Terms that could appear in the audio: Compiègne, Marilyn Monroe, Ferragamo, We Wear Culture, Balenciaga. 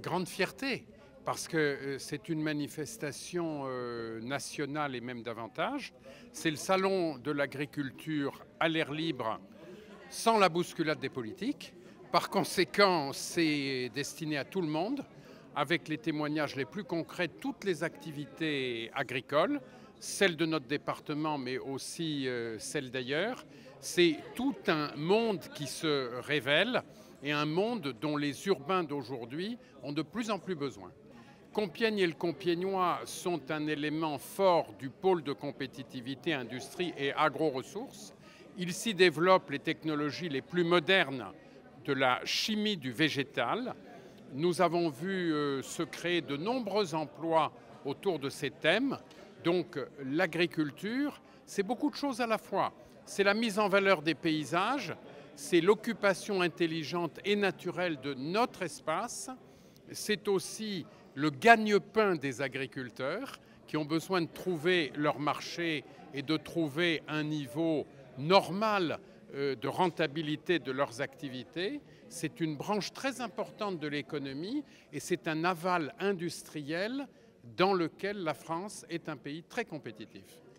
grande fierté, parce que c'est une manifestation nationale et même davantage. C'est le salon de l'agriculture à l'air libre, sans la bousculade des politiques. Par conséquent, c'est destiné à tout le monde, avec les témoignages les plus concrets de toutes les activités agricoles, celles de notre département, mais aussi celles d'ailleurs. C'est tout un monde qui se révèle et un monde dont les urbains d'aujourd'hui ont de plus en plus besoin. Compiègne et le Compiègnois sont un élément fort du pôle de compétitivité, industrie et agro-ressources. Il s'y développe les technologies les plus modernes de la chimie du végétal. Nous avons vu se créer de nombreux emplois autour de ces thèmes. Donc l'agriculture, c'est beaucoup de choses à la fois. C'est la mise en valeur des paysages, c'est l'occupation intelligente et naturelle de notre espace, c'est aussi le gagne-pain des agriculteurs qui ont besoin de trouver leur marché et de trouver un niveau normal de rentabilité de leurs activités. C'est une branche très importante de l'économie et c'est un aval industriel dans lequel la France est un pays très compétitif.